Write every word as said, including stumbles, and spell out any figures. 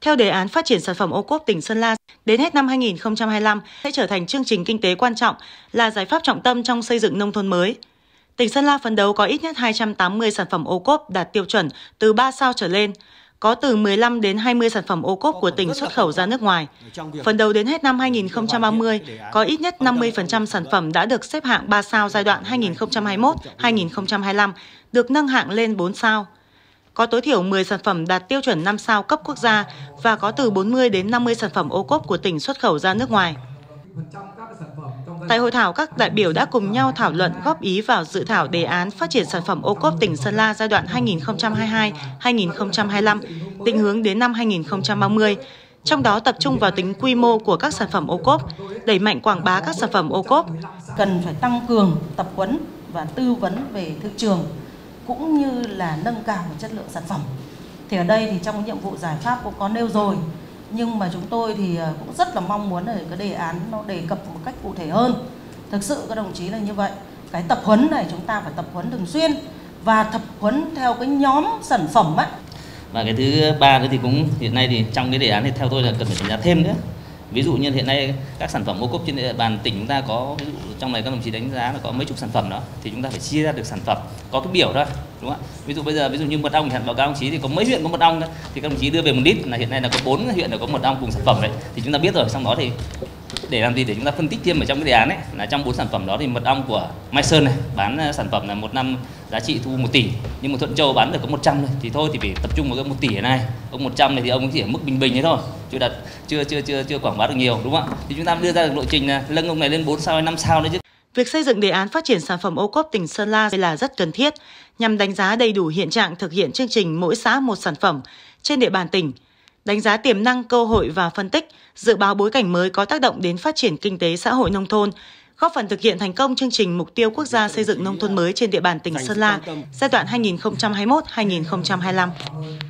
Theo đề án phát triển sản phẩm ô cốp tỉnh Sơn La, đến hết năm hai nghìn không trăm hai mươi lăm sẽ trở thành chương trình kinh tế quan trọng, là giải pháp trọng tâm trong xây dựng nông thôn mới. Tỉnh Sơn La phấn đấu có ít nhất hai trăm tám mươi sản phẩm ô cốp đạt tiêu chuẩn từ ba sao trở lên, có từ mười lăm đến hai mươi sản phẩm ô cốp của tỉnh xuất khẩu ra nước ngoài. Phấn đấu đến hết năm hai nghìn không trăm ba mươi, có ít nhất năm mươi phần trăm sản phẩm đã được xếp hạng ba sao giai đoạn hai nghìn không trăm hai mươi mốt đến hai nghìn không trăm hai mươi lăm, được nâng hạng lên bốn sao. Có tối thiểu mười sản phẩm đạt tiêu chuẩn năm sao cấp quốc gia và có từ bốn mươi đến năm mươi sản phẩm ô cốp của tỉnh xuất khẩu ra nước ngoài. Tại hội thảo, các đại biểu đã cùng nhau thảo luận góp ý vào dự thảo đề án phát triển sản phẩm ô cốp tỉnh Sơn La giai đoạn hai nghìn không trăm hai mươi hai đến hai nghìn không trăm hai mươi lăm, định hướng đến năm hai nghìn không trăm ba mươi, trong đó tập trung vào tính quy mô của các sản phẩm ô cốp, đẩy mạnh quảng bá các sản phẩm ô cốp. Cần phải tăng cường tập huấn và tư vấn về thị trường, cũng như là nâng cao chất lượng sản phẩm. Thì ở đây thì trong nhiệm vụ giải pháp cũng có nêu rồi, nhưng mà chúng tôi thì cũng rất là mong muốn là cái đề án nó đề cập một cách cụ thể hơn. Thực sự các đồng chí là như vậy, cái tập huấn này chúng ta phải tập huấn thường xuyên và tập huấn theo cái nhóm sản phẩm ấy. Và cái thứ ba nữa thì cũng hiện nay thì trong cái đề án thì theo tôi là cần phải đánh giá thêm nữa. Ví dụ như hiện nay các sản phẩm ô cốp trên địa bàn tỉnh chúng ta có, ví dụ trong này các đồng chí đánh giá là có mấy chục sản phẩm đó, thì chúng ta phải chia ra được sản phẩm có cái biểu thôi, đúng không ạ? Ví dụ bây giờ ví dụ như mật ong, hẳn báo cáo đồng chí thì có mấy huyện có mật ong đó, thì các đồng chí đưa về một lít là hiện nay là có bốn huyện là có mật ong cùng sản phẩm đấy, thì chúng ta biết rồi. Xong đó thì để làm gì, để chúng ta phân tích thêm ở trong cái đề án ấy, là trong bốn sản phẩm đó thì mật ong của Mai Sơn này bán sản phẩm là một năm giá trị thu một tỷ, nhưng mà Thuận Châu bán được có một trăm thôi, thì thôi thì phải tập trung vào cái một tỷ này. Ông một trăm này thì ông chỉ ở mức bình bình thế thôi, chưa đặt chưa chưa chưa chưa quảng bá được nhiều, đúng không ạ? Thì chúng ta đưa ra được lộ trình là nâng ông này lên bốn sao hay năm sao đấy chứ. Việc xây dựng đề án phát triển sản phẩm ô cốp tỉnh Sơn La là rất cần thiết nhằm đánh giá đầy đủ hiện trạng thực hiện chương trình mỗi xã một sản phẩm trên địa bàn tỉnh, đánh giá tiềm năng, cơ hội và phân tích, dự báo bối cảnh mới có tác động đến phát triển kinh tế xã hội nông thôn, góp phần thực hiện thành công chương trình mục tiêu quốc gia xây dựng nông thôn mới trên địa bàn tỉnh Sơn La giai đoạn hai nghìn không trăm hai mươi mốt đến hai nghìn không trăm hai mươi lăm.